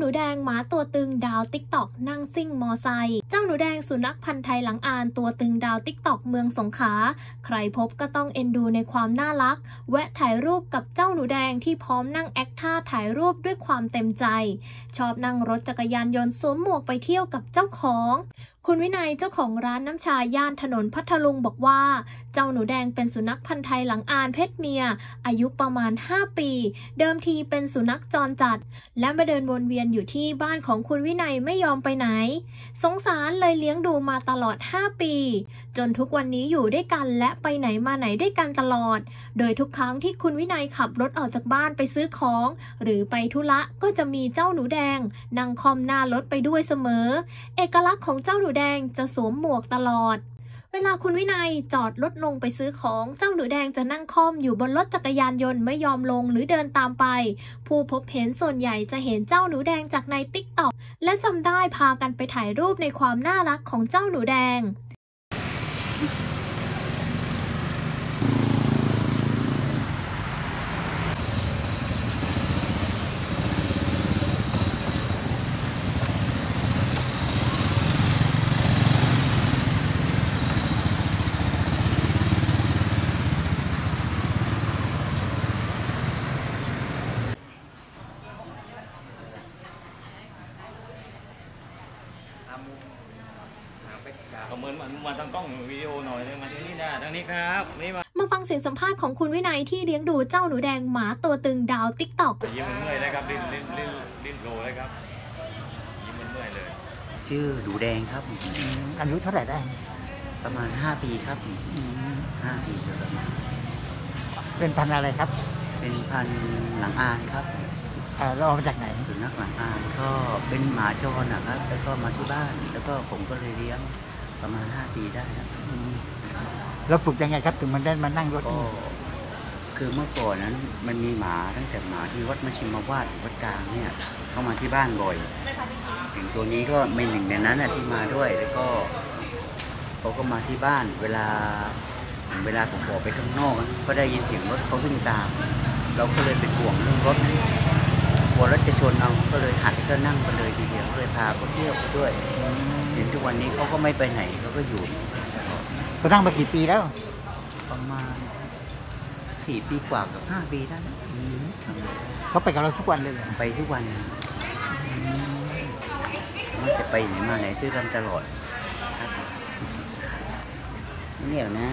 หนูแดงหมาตัวตึงดาวติ๊กต็อกนั่งซิ่งมอไซค์เจ้าหนูแดงสุนัขพันธุ์ไทยหลังอานตัวตึงดาวติ๊กต็อกเมืองสงขลาใครพบก็ต้องเอ็นดูในความน่ารักแวะถ่ายรูปกับเจ้าหนูแดงที่พร้อมนั่งแอคท่าถ่ายรูปด้วยความเต็มใจชอบนั่งรถจักรยานยนต์สวมหมวกไปเที่ยวกับเจ้าของคุณวินัยเจ้าของร้านน้ำชาย่านถนนพัทลุงบอกว่าเจ้าหนูแดงเป็นสุนัขพันธุ์ไทยหลังอานเพศเมียอายุประมาณ5 ปีเดิมทีเป็นสุนัขจรจัดและมาเดินวนเวียนอยู่ที่บ้านของคุณวินัยไม่ยอมไปไหนสงสารเลยเลี้ยงดูมาตลอด5 ปีจนทุกวันนี้อยู่ด้วยกันและไปไหนมาไหนด้วยกันตลอดโดยทุกครั้งที่คุณวินัยขับรถออกจากบ้านไปซื้อของหรือไปธุระก็จะมีเจ้าหนูแดงนั่งคล่อมหน้ารถไปด้วยเสมอเอกลักษณ์ของเจ้าหนูแดงจะสวมหมวกตลอดเวลาคุณวินัยจอดรถลงไปซื้อของเจ้าหนูแดงจะนั่งค่อมอยู่บนรถจักรยานยนต์ไม่ยอมลงหรือเดินตามไปผู้พบเห็นส่วนใหญ่จะเห็นเจ้าหนูแดงจากในติ๊กต็อกและจำได้พากันไปถ่ายรูปในความน่ารักของเจ้าหนูแดงมาทางกล้องวิดีโอหน่อยเลยมาที่นี่นะทางนี้ครับนี่มาฟังเสียงสัมภาษณ์ของคุณวินัยที่เลี้ยงดูเจ้าหนูแดงหมาตัวตึงดาวติ๊กต็อกยิ้มเมื่อยเลยครับดิ้นโลเลยครับยิ้มเมื่อยเลยชื่อหนูแดงครับอายุเท่าไหร่ได้ประมาณ5 ปีครับ5 ปีประมาณเป็นพันอะไรครับเป็นพันหลังอานครับเราเอามาจากไหนสุนัขหลังอานก็เป็นหมาจรนะครับแล้วก็มาที่บ้านแล้วก็ผมก็เลยเลี้ยงประมาณ5 ปีได้ครับแล้วฝึกยังไงครับถึงมันได้มานั่งรถคือเมื่อก่อนนั้นมันมีหมาตั้งแต่หมาที่วัดมชิมวาทวัดกลางเนี่ยเข้ามาที่บ้านบ่อยถึงตัวนี้ก็เป็นหนึ่งในนั้นที่มาด้วยแล้วก็เขาก็มาที่บ้านเวลาผมออกไปข้างนอกก็ได้ยินเสียงรถเขาวิ่งตามเราก็เลยเป็นห่วงเรื่องรถกลัวรถจะชนเอาก็เลยหัดก็นั่งไปเลยทีเดียวเลยพาเขาเที่ยวไปด้วยเห็นทุกวันนี้เขาก็ไม่ไปไหนเขาก็อยู่เขาตั้งมากี่ปีแล้วประมาณ4ปีกว่ากับ5ปีได้เขาไปกับเราทุกวันเลยไปทุกวันมันจะไปไหนมาไหนด้วยกันตลอดเงียบนะ